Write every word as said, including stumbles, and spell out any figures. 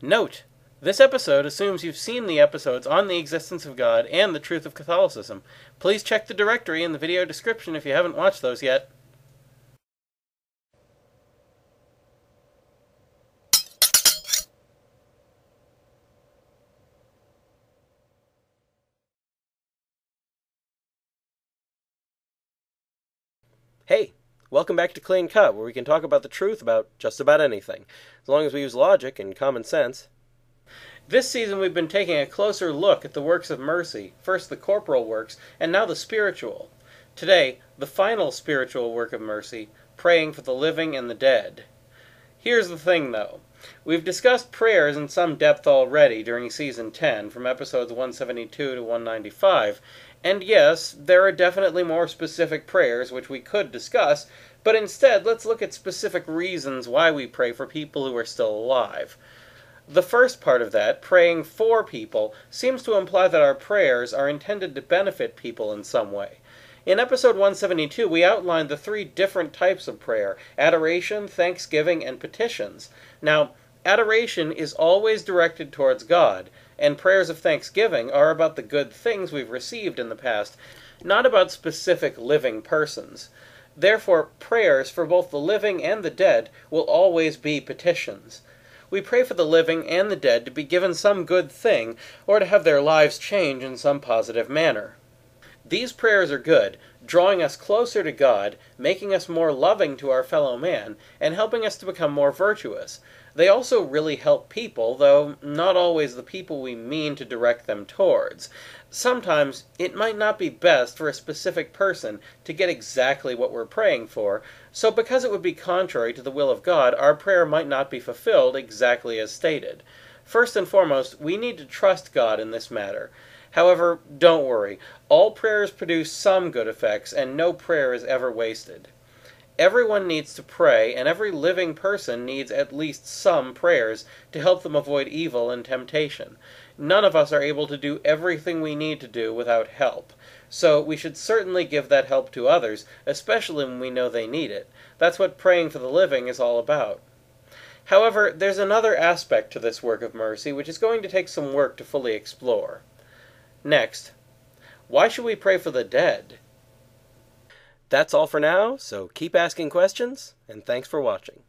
Note: This episode assumes you've seen the episodes on the existence of God and the truth of Catholicism. Please check the directory in the video description if you haven't watched those yet. Hey, welcome back to Clean Cut, where we can talk about the truth about just about anything, as long as we use logic and common sense. This season we've been taking a closer look at the works of mercy, first the corporal works, and now the spiritual. Today, the final spiritual work of mercy, praying for the living and the dead. Here's the thing, though. We've discussed prayers in some depth already during Season ten, from episodes one seventy-two to one ninety-five, and yes, there are definitely more specific prayers which we could discuss, but instead let's look at specific reasons why we pray for people who are still alive. The first part of that, praying for people, seems to imply that our prayers are intended to benefit people in some way. In episode one seventy-two, we outlined the three different types of prayer: adoration, thanksgiving, and petitions. Now, adoration is always directed towards God, and prayers of thanksgiving are about the good things we've received in the past, not about specific living persons. Therefore, prayers for both the living and the dead will always be petitions. We pray for the living and the dead to be given some good thing, or to have their lives change in some positive manner. These prayers are good, drawing us closer to God, making us more loving to our fellow man, and helping us to become more virtuous. They also really help people, though not always the people we mean to direct them towards. Sometimes it might not be best for a specific person to get exactly what we're praying for, so because it would be contrary to the will of God, our prayer might not be fulfilled exactly as stated. First and foremost, we need to trust God in this matter. However, don't worry. All prayers produce some good effects, and no prayer is ever wasted. Everyone needs to pray, and every living person needs at least some prayers to help them avoid evil and temptation. None of us are able to do everything we need to do without help, so we should certainly give that help to others, especially when we know they need it. That's what praying for the living is all about. However, there's another aspect to this work of mercy which is going to take some work to fully explore. Next, why should we pray for the dead? That's all for now, so keep asking questions, and thanks for watching.